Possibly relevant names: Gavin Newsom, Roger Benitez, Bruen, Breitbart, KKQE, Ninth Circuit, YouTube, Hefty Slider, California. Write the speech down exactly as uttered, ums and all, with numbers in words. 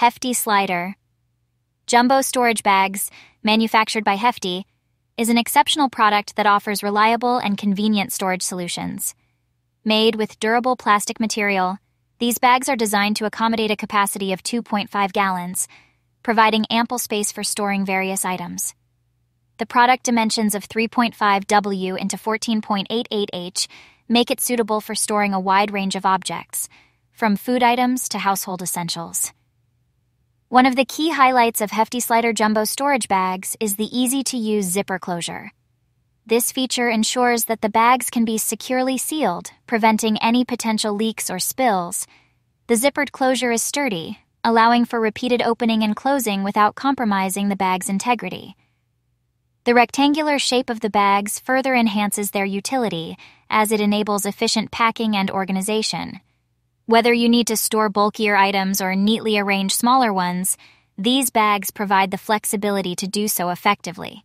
Hefty Slider. Jumbo Storage Bags, manufactured by Hefty, is an exceptional product that offers reliable and convenient storage solutions. Made with durable plastic material, these bags are designed to accommodate a capacity of two point five gallons, providing ample space for storing various items. The product dimensions of three point five W into fourteen point eight eight H make it suitable for storing a wide range of objects, from food items to household essentials. One of the key highlights of Hefty Slider Jumbo Storage Bags is the easy-to-use zipper closure. This feature ensures that the bags can be securely sealed, preventing any potential leaks or spills. The zippered closure is sturdy, allowing for repeated opening and closing without compromising the bag's integrity. The rectangular shape of the bags further enhances their utility, as it enables efficient packing and organization. Whether you need to store bulkier items or neatly arrange smaller ones, these bags provide the flexibility to do so effectively.